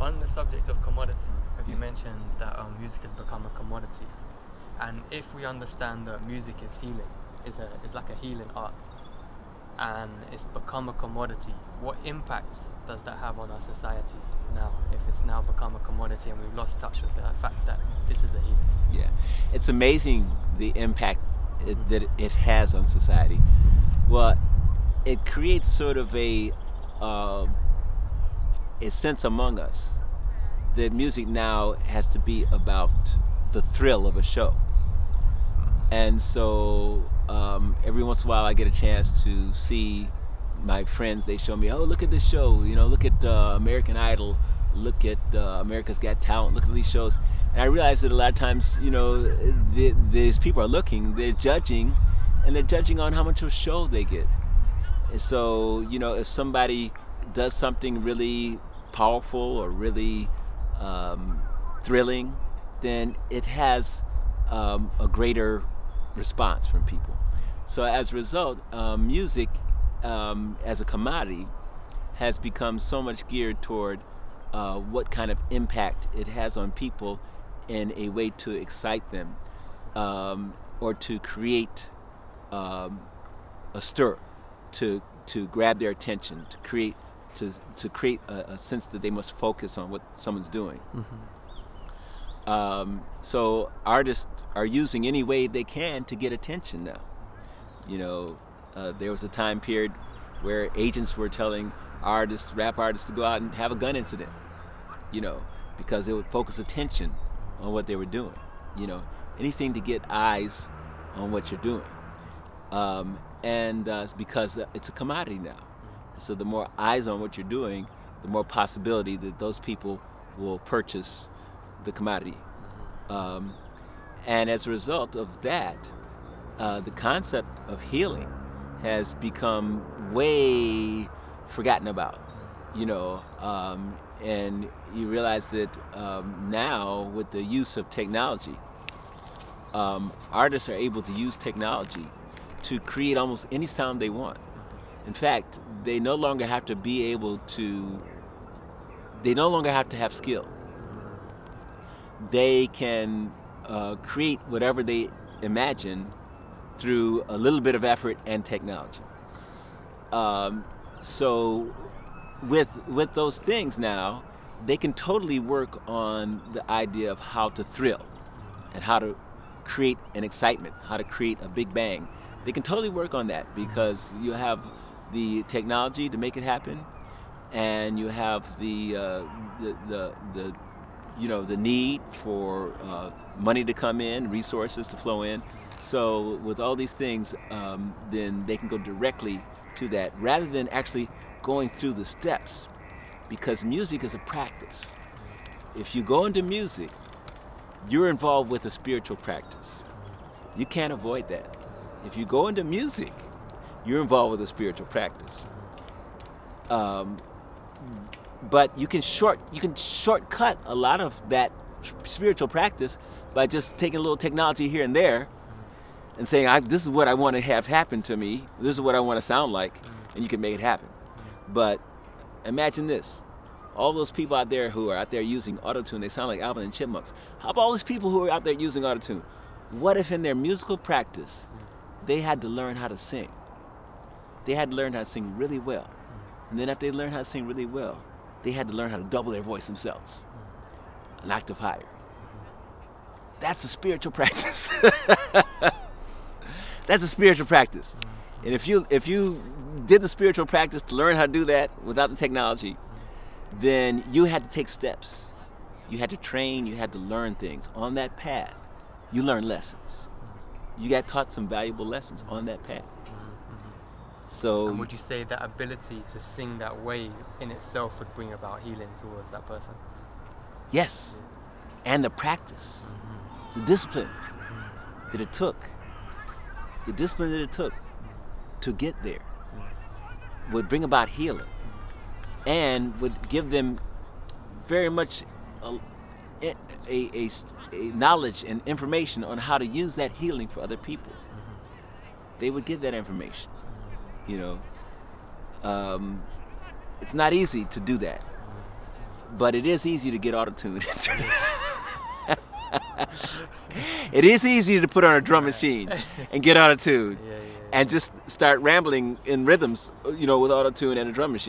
on the subject of commodity, as you mentioned that music has become a commodity, and if we understand that music is healing, is like a healing art, and it's become a commodity, what impact does that have on our society now, if it's now become a commodity and we've lost touch with the fact that this is a healing? Yeah, it's amazing the impact that it has on society. Well, it creates sort of a sense among us that music now has to be about the thrill of a show. And so every once in a while I get a chance to see my friends. They show me, oh, look at this show, you know, look at American Idol, look at America's Got Talent, look at these shows. And I realize that a lot of times, you know, these people are looking, they're judging, and they're judging on how much of a show they get. And so, you know, if somebody does something really powerful or really thrilling, then it has a greater response from people. So as a result, music as a commodity has become so much geared toward what kind of impact it has on people in a way to excite them or to create a stir, to grab their attention, to create a sense that they must focus on what someone's doing. Mm-hmm. So artists are using any way they can to get attention now. You know, there was a time period where agents were telling artists, rap artists, to go out and have a gun incident, you know, because it would focus attention on what they were doing, you know, anything to get eyes on what you're doing. It's because it's a commodity now. So the more eyes on what you're doing, the more possibility that those people will purchase the commodity. And as a result of that, the concept of healing has become way forgotten about, you know, and you realize that now with the use of technology, artists are able to use technology to create almost any sound they want. In fact, they no longer have to be able to, they no longer have to have skill. They can create whatever they imagine through a little bit of effort and technology. So with those things now, they can totally work on the idea of how to thrill and how to create an excitement, how to create a big bang. They can totally work on that because you have the technology to make it happen, and you have the you know, the need for money to come in, resources to flow in. So with all these things, then they can go directly to that rather than actually going through the steps, because music is a practice. If you go into music, you're involved with a spiritual practice. You can't avoid that. If you go into music, you're involved with a spiritual practice. But you can shortcut a lot of that spiritual practice by just taking a little technology here and there and saying, this is what I want to have happen to me, this is what I want to sound like, and you can make it happen. But imagine this, all those people out there who are out there using auto-tune, they sound like Alvin and Chipmunks. How about all these people who are out there using auto-tune? What if in their musical practice, they had to learn how to sing? They had to learn how to sing really well. And then after they learned how to sing really well, they had to learn how to double their voice themselves, an octave higher. That's a spiritual practice. That's a spiritual practice. And if you did the spiritual practice to learn how to do that without the technology, then you had to take steps. You had to train, you had to learn things. On that path, you learn lessons. You got taught some valuable lessons on that path. So, and would you say that ability to sing that way in itself would bring about healing towards that person? Yes, and the practice, the discipline that it took, to get there would bring about healing and would give them very much a knowledge and information on how to use that healing for other people. They would get that information. You know, it's not easy to do that. But it is easy to get auto-tuned. It is easy to put on a drum machine and get auto-tuned and just start rambling in rhythms, you know, with auto-tune and a drum machine.